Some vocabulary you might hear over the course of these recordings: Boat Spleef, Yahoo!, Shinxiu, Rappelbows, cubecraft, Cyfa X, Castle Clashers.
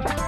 Yahoo!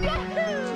Yahoo! Yahoo!